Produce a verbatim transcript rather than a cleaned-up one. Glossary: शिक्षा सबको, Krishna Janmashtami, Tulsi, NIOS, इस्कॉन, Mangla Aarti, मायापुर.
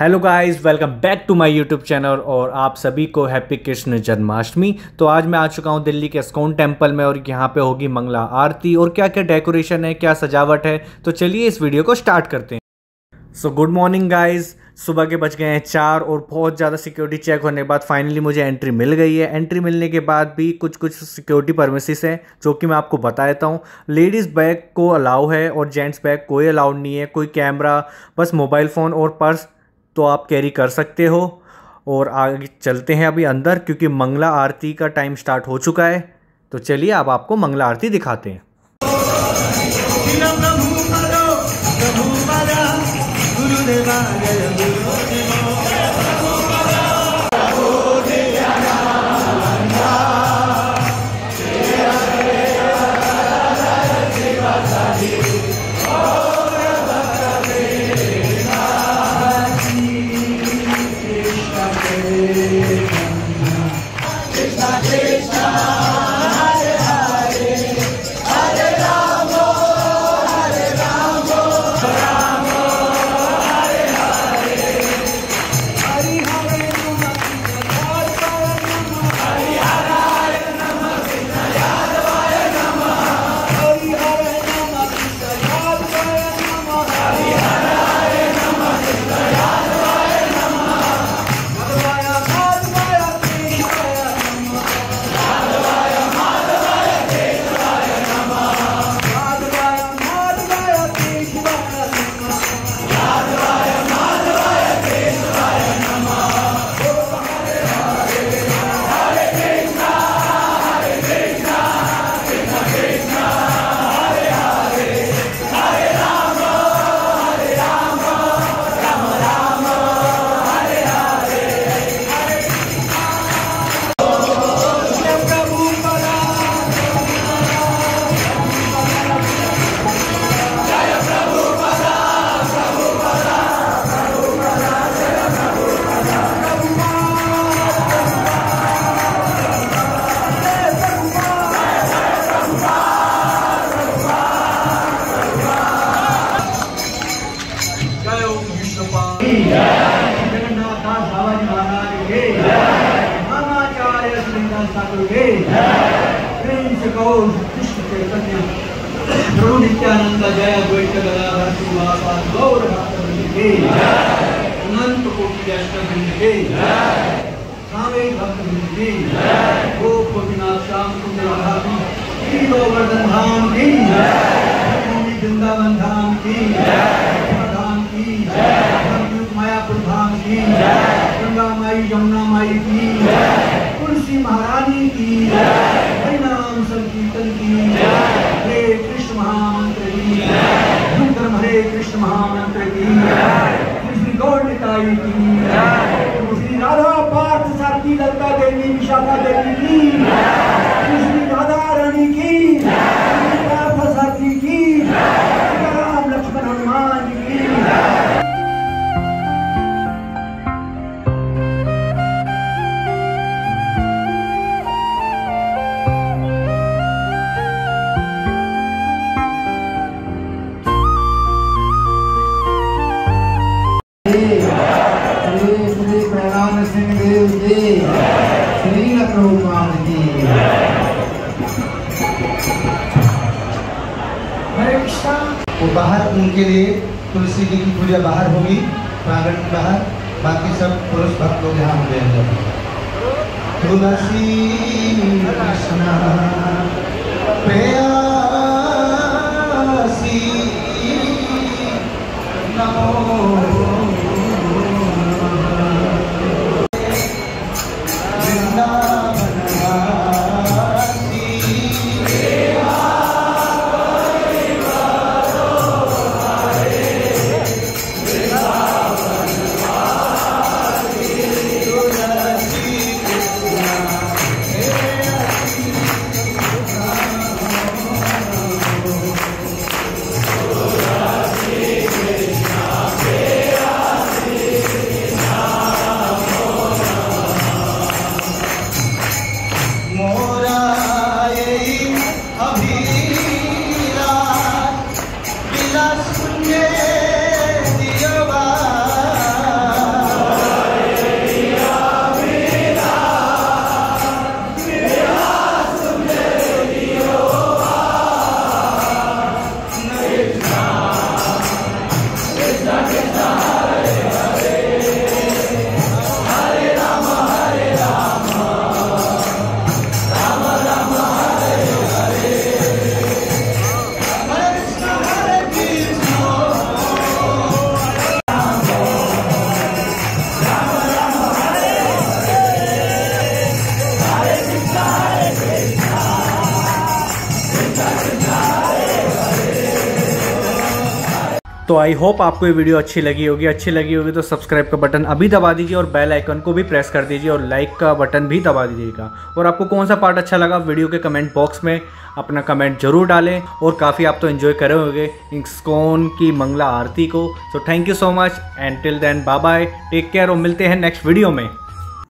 Hello guys, welcome back to my YouTube channel और आप सभी को हैप्पी कृष्ण जन्माष्टमी। तो आज मैं आ चुका हूं दिल्ली के इस्कॉन टेम्पल में और यहां पे होगी मंगला आरती और क्या क्या डेकोरेशन है, क्या सजावट है, तो चलिए इस वीडियो को स्टार्ट करते हैं। सो गुड मॉर्निंग गाइस, सुबह के बज गए हैं चार और बहुत ज़्यादा सिक्योरिटी चेक होने के बाद फाइनली मुझे एंट्री मिल गई है। एंट्री मिलने के बाद भी कुछ कुछ सिक्योरिटी परमिसेस हैं जो कि मैं आपको बता देता हूँ। लेडीज़ बैग को अलाउ है और जेंट्स बैग कोई अलाउड नहीं है। कोई कैमरा, बस मोबाइल फ़ोन और पर्स तो आप कैरी कर सकते हो। और आगे चलते हैं अभी अंदर क्योंकि मंगला आरती का टाइम स्टार्ट हो चुका है। तो चलिए अब आपको मंगला आरती दिखाते हैं। मायापुर धाम की, गंगा माई यमुना माई की, तुलसी महारानी की, हरिनाम संकीर्तन की, हरे कृष्ण महामंत्र की, धूमधर्म हरे कृष्ण महामंत्र की, श्री गौरताई की, श्री राधा पार्थ सारथी ललता देवी विशाखा देवी की, श्री राधा रानी की, पार्थ सारथी की, राम लक्ष्मण हनुमान की। बाहर उनके लिए तुलसी जी की पूजा बाहर होगी, प्रांगण के बाहर। बाकी सब पुरुष भक्त लोग यहाँ होंगे। तुलसी कृष्णा प्रियासी नमो Yeah. तो आई होप आपको ये वीडियो अच्छी लगी होगी अच्छी लगी होगी तो सब्सक्राइब का बटन अभी दबा दीजिए और बेल आइकन को भी प्रेस कर दीजिए और लाइक का बटन भी दबा दीजिएगा। और आपको कौन सा पार्ट अच्छा लगा वीडियो के कमेंट बॉक्स में अपना कमेंट जरूर डालें। और काफ़ी आप तो एंजॉय करे होंगे इस्कॉन की मंगला आरती को। So thank you so much and till then bye bye, take care और मिलते हैं नेक्स्ट वीडियो में।